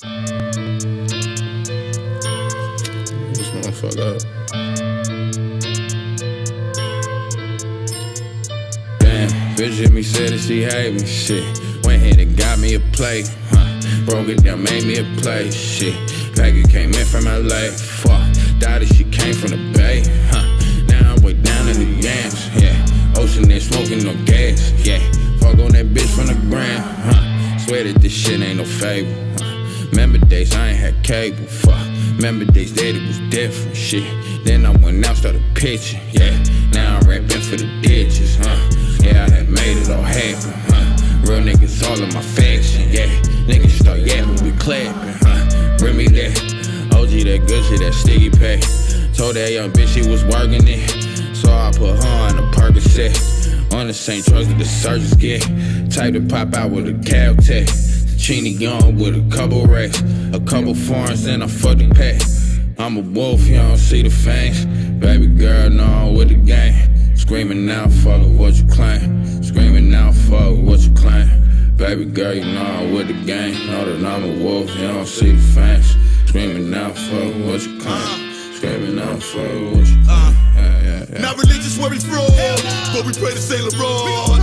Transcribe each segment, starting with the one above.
This motherfucker up. Damn, bitch hit me, said that she hate me, shit. Went ahead and got me a plate, huh. Broke it down, made me a plate, shit. Packer came in from LA, fuck. Died as she came from the bay, huh. Now I'm way down in the yams, yeah. Ocean and smoking no gas, yeah. Fuck on that bitch from the ground, huh. Swear that this shit ain't no fable, huh. Remember days I ain't had cable, fuck. Remember days that it was different, shit. Then I went out, started pitching, yeah. Now I'm rapping for the ditches, huh. Yeah, I had made it all happen, huh. Real niggas all in my faction, yeah. Niggas start yapping, we clapping, huh. Bring me that OG, that good shit, that sticky pack. Told that young bitch she was working it, so I put her on a Percocet. On the same drugs that the surgeons get. Type to pop out with a Caltech. Chini young with a couple racks, a couple foreigns, then I fuck the pack. I'm a wolf, you don't see the fangs. Baby girl, no, I'm with the gang. Screaming out, fuck what you claim. Screaming out, fuck what you claim. Baby girl, you know I'm with the gang. Know that I'm a wolf, you don't see the fangs. Screaming out, fuck what you claim. Screaming out, fuck what you claim. Not religious where we from, but we pray to Sailor Ron.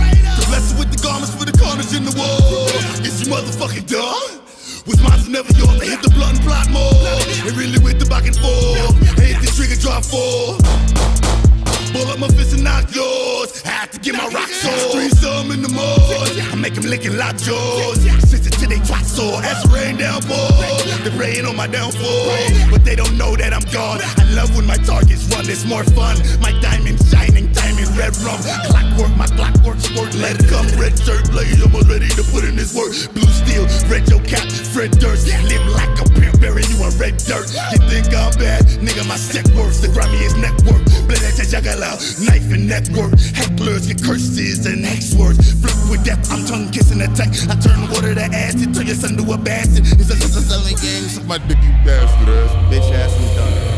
Blessed with the garments for the carnage in the world. Is you motherfucking dumb? Was mine to never yours. They hit the blunt and plot more. They really with the back and forth. They hit the trigger, drop four. Pull up my fist and knock yours. I have to get my rocks on. Three some in the mud. I make them lick and lock jaws. Sister till they twat sore. As a rain downpour. They're praying on my downfall. But they don't know that I'm God. I love when my targets run. It's more fun. My diamond shining, diamond red rum. Clockwork, my clockwork sport. Let come red shirt blade, I'm already to put in this work. Blue steel, red your cap, Fred Durst. Live like a pimp, bury you in red dirt. You think I'm bad? Nigga, my set worth. The Grammy is net worth. Bled at Jagala, knife and network. Hecklers get curses and hex words. Flip with death, I'm tongue kissing attack. I turn water to acid, turn your son to a bastard. It's a selling gang. Suck my dick, you bastard ass. Bitch ass, I'm done.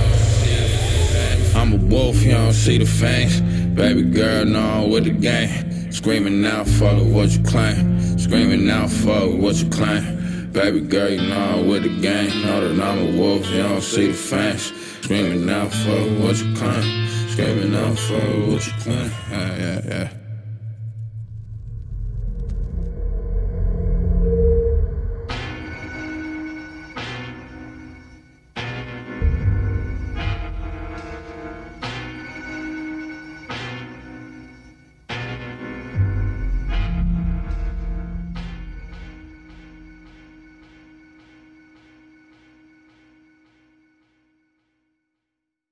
I'm a wolf, you don't see the fangs. Baby girl, no, I'm with the gang. Screaming out, fuck what you claim. Screaming out, fuck what you claim. Baby girl, you know I'm with the gang. Know that I'm a wolf, you don't see the fangs. Screaming out, fuck what you claim. Screaming out, fuck what you claim. Yeah, yeah, yeah.